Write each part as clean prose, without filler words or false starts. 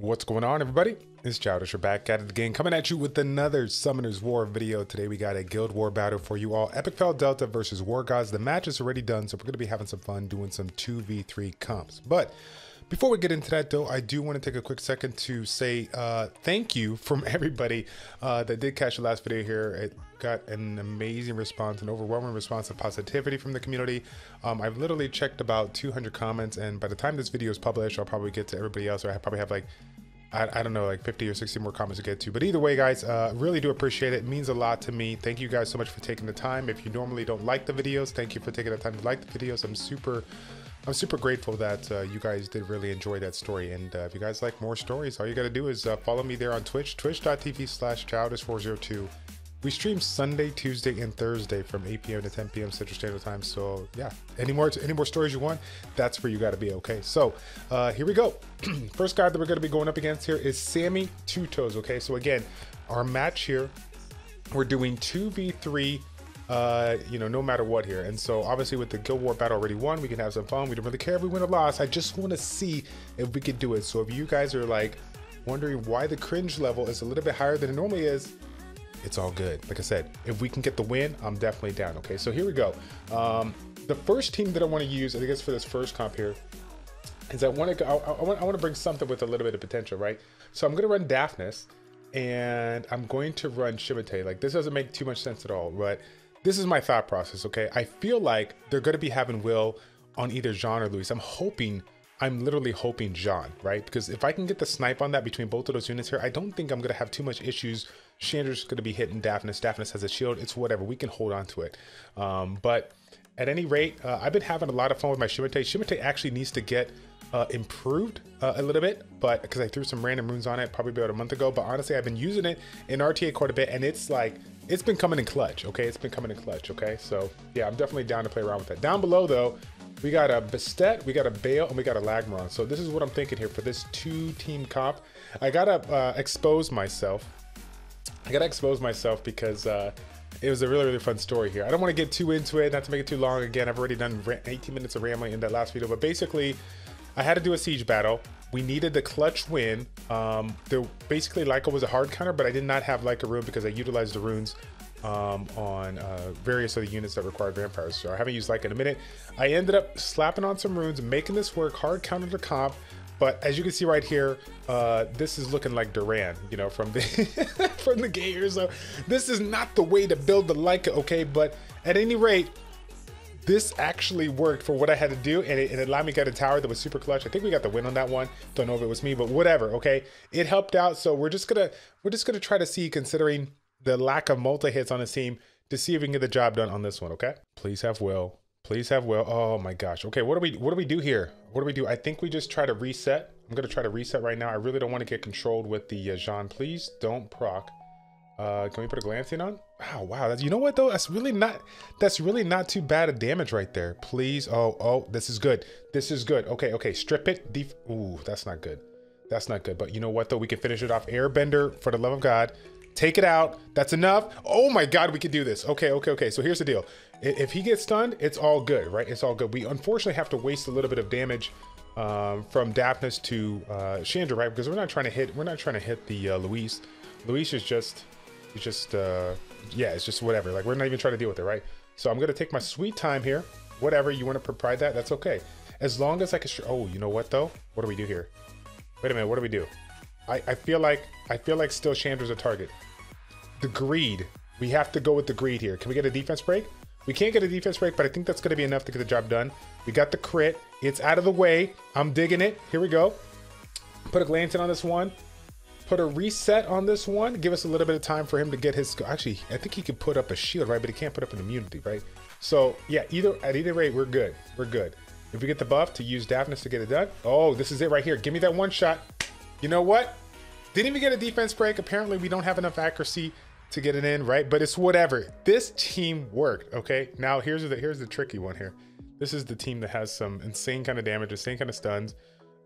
What's going on, everybody? It's Childish. We're back at it again, coming at you with another Summoner's War video. Today we got a guild war battle for you all. Epicfail Delta versus War Gods. The match is already done, so we're going to be having some fun doing some 2v3 comps. But before we get into that, though, I do want to take a quick second to say thank you from everybody that did catch the last video here. It got an amazing response, an overwhelming response of positivity from the community. I've literally checked about 200 comments, and by the time this video is published, I'll probably get to everybody else, or I probably have like, I don't know, like 50 or 60 more comments to get to. But either way, guys, really do appreciate it. It means a lot to me. Thank you guys so much for taking the time. If you normally don't like the videos, thank you for taking the time to like the videos. I'm super grateful that you guys did really enjoy that story. And if you guys like more stories, all you got to do is follow me there on Twitch, twitch.tv/childish402. We stream Sunday, Tuesday, and Thursday from 8 p.m. to 10 p.m. Central Standard Time. So yeah, any more stories you want, that's where you gotta be, okay? So here we go. First guy that we're gonna be going up against here is Sammy Two Toes, okay? So again, our match here, we're doing 2v3, you know, no matter what here. And so obviously with the Guild War battle already won, we can have some fun. We don't really care if we win or loss. I just wanna see if we could do it. So if you guys are like wondering why the cringe level is a little bit higher than it normally is, it's all good. Like I said, if we can get the win, I'm definitely down. Okay, so here we go. The first team that I want to use, I guess, for this first comp here, is I want to bring something with a little bit of potential, right? So I'm going to run Daphnis, and I'm going to run Shimitae. Like, this doesn't make too much sense at all, but this is my thought process, okay? I feel like they're going to be having will on either Jean or Luis. I'm literally hoping Jean, right? Because if I can get the snipe on that between both of those units here, I don't think I'm going to have too much issues. Shander's going to be hitting Daphnis. Daphnis has a shield. It's whatever. We can hold on to it. But at any rate, I've been having a lot of fun with my Shimitae. Shimitae actually needs to get improved a little bit, but because I threw some random runes on it probably about a month ago. But honestly, I've been using it in RTA quite a bit, and it's like, it's been coming in clutch, okay? It's been coming in clutch, okay? So yeah, I'm definitely down to play around with that. Down below, though, we got a Bastet, we got a Bale, and we got a Lagmaron. So this is what I'm thinking here for this two-team comp. I gotta expose myself. Because it was a really, really fun story here. I don't want to get too into it, not to make it too long. Again, I've already done 18 minutes of rambling in that last video, but basically, I had to do a siege battle. We needed the clutch win. Basically, Leica was a hard counter, but I did not have Leica rune because I utilized the runes on various other units that require vampires. So I haven't used like in a minute. I ended up slapping on some runes, making this work, hard counter to comp. But as you can see right here, this is looking like Duran, you know, from the from the game here. So this is not the way to build the Leica, okay? But at any rate, this actually worked for what I had to do, and it allowed me to get a tower that was super clutch. I think we got the win on that one. Don't know if it was me, but whatever, okay? It helped out. So we're just gonna try to see, considering the lack of multi-hits on this team, to see if we can get the job done on this one, okay? Please have will. Please have will. Oh my gosh. Okay, what do we do here? What do we do? I think we just try to reset. I'm gonna try to reset right now. I really don't want to get controlled with the Jean. Please don't proc. Can we put a glancing on? Oh, wow, that's, you know what though? That's really not too bad a damage right there. Please. Oh, this is good. This is good. Okay. Strip it. Ooh, that's not good. That's not good. But you know what though? We can finish it off. Airbender, for the love of God. Take it out. That's enough. Oh my God, we can do this. Okay. So here's the deal. If he gets stunned, it's all good, right? It's all good. We unfortunately have to waste a little bit of damage from Daphnis to Chandra, right? Because we're not trying to hit the Luis. Luis is just, yeah, it's just whatever. Like, we're not even trying to deal with it, right? So I'm gonna take my sweet time here. Whatever, you want to provide that? That's okay. As long as I can. Oh, you know what though? What do we do here? Wait a minute. What do we do? I feel like still Chandra's a target. The greed. We have to go with the greed here. Can we get a defense break? We can't get a defense break, but I think that's going to be enough to get the job done. We got the crit. It's out of the way. I'm digging it. Here we go. Put a glancing on this one. Put a reset on this one. Give us a little bit of time for him to get his... Actually, I think he could put up a shield, right? But he can't put up an immunity, right? So, yeah, at either rate, we're good. We're good. If we get the buff to use Daphnis to get it done... Oh, this is it right here. Give me that one shot. You know what? Didn't even get a defense break. Apparently, we don't have enough accuracy to get it in, right? But it's whatever. This team worked, okay? Now, here's the tricky one here. This is the team that has some insane kind of damage, insane kind of stuns.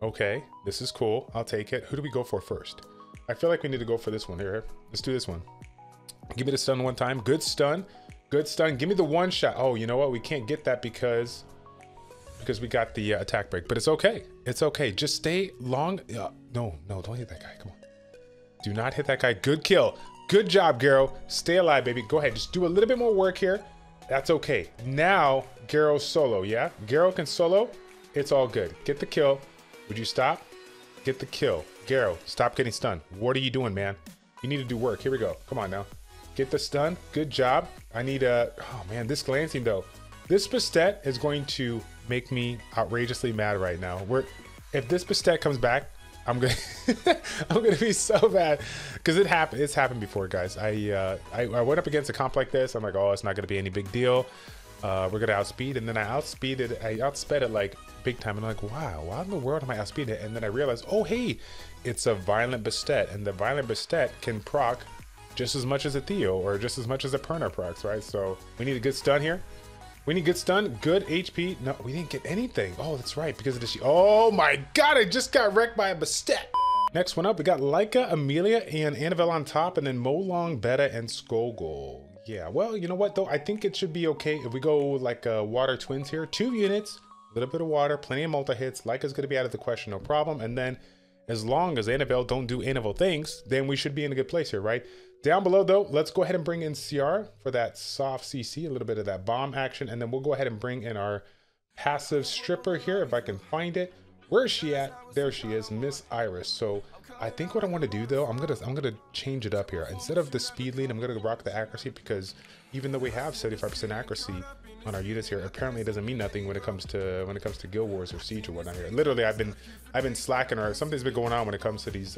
Okay, this is cool. I'll take it. Who do we go for first? I feel like we need to go for this one here. Let's do this one. Give me the stun one time. Good stun. Good stun. Give me the one shot. Oh, you know what? We can't get that because... because we got the attack break, but it's okay. It's okay. Just stay long. No, don't hit that guy. Come on. Do not hit that guy. Good kill. Good job, Garo. Stay alive, baby. Go ahead. Just do a little bit more work here. That's okay. Now, Garo's solo, yeah? Garo can solo. It's all good. Get the kill. Would you stop? Get the kill. Garo, stop getting stunned. What are you doing, man? You need to do work. Here we go. Come on now. Get the stun. Good job. I need a... Oh, man. This glancing, though. This Bastet is going to make me outrageously mad right now. If this Bastet comes back, I'm gonna I'm gonna be so bad because it happened. It's happened before, guys. I went up against a comp like this. I'm like, oh, it's not gonna be any big deal. We're gonna outspeed, and then I outsped it like big time, and I'm like, wow, why in the world am I outspeeding it? And then I realized, oh hey, it's a violent Bastet, and the violent Bastet can proc just as much as a Theo or just as much as a Perna procs, right? So we need a good stun here. We need good stun, good HP. No, we didn't get anything. Oh, that's right, because of the shield. Oh my God, I just got wrecked by a Bastet. Next one up, we got Leica, Amelia, and Annabelle on top, and then Molong, Beta, and Skogul. Yeah, well, you know what though? I think it should be okay if we go like water twins here. 2 units, a little bit of water, plenty of multi-hits. Leica's gonna be out of the question, no problem. And then as long as Annabelle don't do Annabelle things, then we should be in a good place here, right? Down below, though, let's go ahead and bring in CR for that soft CC, a little bit of that bomb action, and then we'll go ahead and bring in our passive stripper here, if I can find it. Where is she at? There she is, Miss Iris. So I think what I want to do, though, I'm gonna change it up here. Instead of the speed lead, I'm gonna rock the accuracy, because even though we have 75% accuracy on our units here, apparently it doesn't mean nothing when it comes to Guild Wars or Siege or whatnot here. Literally, I've been slacking, or something's been going on when it comes to these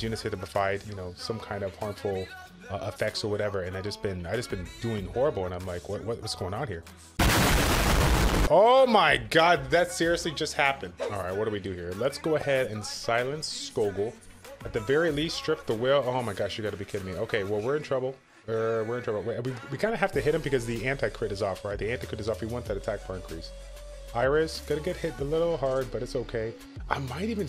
units here that provide, you know, some kind of harmful effects or whatever, and I just been doing horrible, and I'm like, what's going on here? Oh my God, that seriously just happened. All right, what do we do here? Let's go ahead and silence Skogul. At the very least, strip the whale. Oh my gosh, you gotta be kidding me. Okay, well, we're in trouble. We're in trouble. We kind of have to hit him because the anti-crit is off, right? The anti-crit is off. We want that attack for increase. Iris, gonna get hit a little hard, but it's okay. I might even...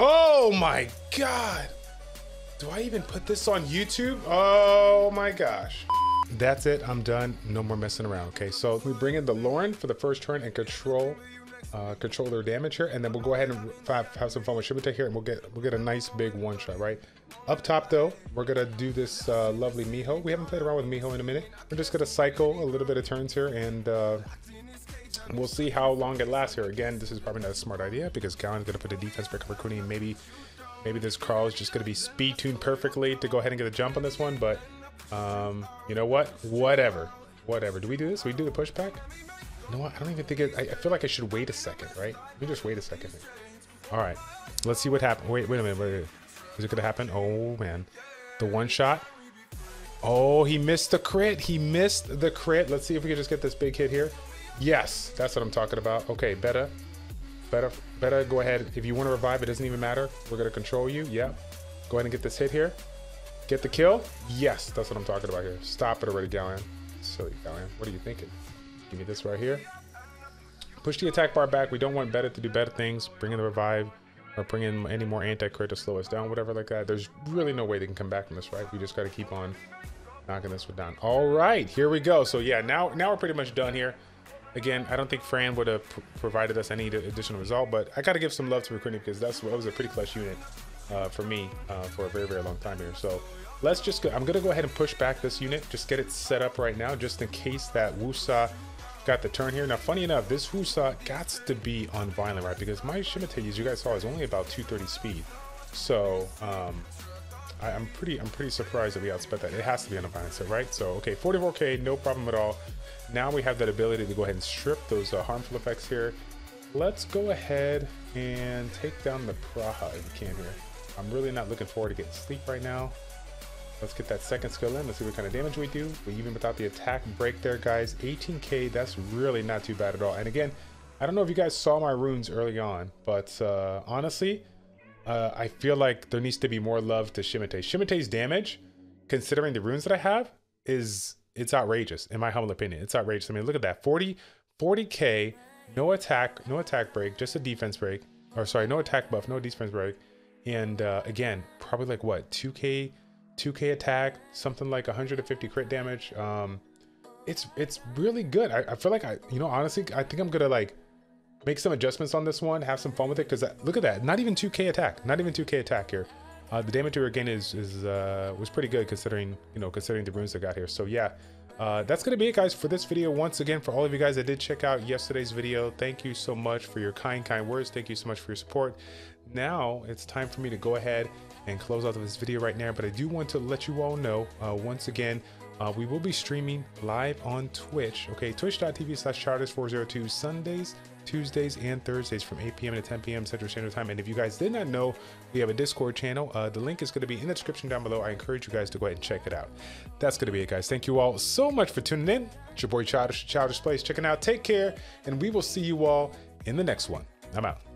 Oh my God! Do I even put this on YouTube? Oh my gosh. That's it, I'm done. No more messing around, okay? So we bring in the Lauren for the first turn and control their damage here, and then we'll go ahead and have some fun with Shimitae here, and we'll get a nice big one shot, right? Up top though, we're gonna do this lovely Miho. We haven't played around with Miho in a minute. We're just gonna cycle a little bit of turns here, and we'll see how long it lasts here. Again, this is probably not a smart idea because Galen's gonna put a defense break over Cooney, and maybe this Carl is just gonna be speed tuned perfectly to go ahead and get a jump on this one, but you know what? Whatever. Do we do this? We do the pushback? You know what? I don't even think I feel like I should wait a second, right? Let me just wait a second. All right. Let's see what happens. Wait a minute. Is it gonna happen? Oh man. The one shot. Oh, he missed the crit. Let's see if we can just get this big hit here. Yes, that's what I'm talking about. Okay, Beta, go ahead. If you want to revive, it doesn't even matter. We're gonna control you. Yeah. Go ahead and get this hit here. Get the kill. Yes, that's what I'm talking about here. Stop it already, Galen. Silly Galen. What are you thinking? Give me this right here. Push the attack bar back. We don't want Beta to do better things. Bring in the revive or bring in any more anti-crit to slow us down, whatever like that. There's really no way they can come back from this, right? We just got to keep on knocking this one down. All right, here we go. So yeah, now we're pretty much done here. Again, I don't think Fran would have provided us any additional result, but I got to give some love to Recruiting because that was a pretty clutch unit for me for a very, very long time here. So let's just go. I'm going to go ahead and push back this unit. Just get it set up right now, just in case that Wusa got the turn here. Now, funny enough, this Wusa got to be on violent, right? Because my Shimitae, as you guys saw, is only about 230 speed. So I'm pretty surprised that we outsped that. It has to be on a violent set, right? So, okay, 44K, no problem at all. Now we have that ability to go ahead and strip those harmful effects here. Let's go ahead and take down the Praha if we can here. I'm really not looking forward to getting sleep right now. Let's get that second skill in. Let's see what kind of damage we do. But even without the attack break there, guys, 18K, that's really not too bad at all. And again, I don't know if you guys saw my runes early on, but honestly, I feel like there needs to be more love to Shimitae. Shimitae's damage, considering the runes that I have, it's outrageous, in my humble opinion. It's outrageous. I mean, look at that, 40K, no attack break, just a defense break. Or sorry, no attack buff, no defense break. And again, probably like what, 2K attack, something like 150 crit damage. it's really good. I feel like you know, honestly, I think I'm gonna like make some adjustments on this one, have some fun with it, because look at that, not even 2k attack, not even 2k attack here. The damage we were getting was pretty good considering, you know, considering the runes I got here. So yeah, that's gonna be it, guys, for this video. Once again, for all of you guys that did check out yesterday's video, thank you so much for your kind words. Thank you so much for your support. Now it's time for me to go ahead and close out of this video right now, but I do want to let you all know, once again, we will be streaming live on Twitch, okay? Twitch.tv/ChildishPlays402, Sundays, Tuesdays, and Thursdays from 8 p.m. to 10 p.m. Central Standard Time. And if you guys did not know, we have a Discord channel. The link is going to be in the description down below. I encourage you guys to go ahead and check it out. That's going to be it, guys. Thank you all so much for tuning in. It's your boy Childish Plays checking out. Take care, and we will see you all in the next one. I'm out.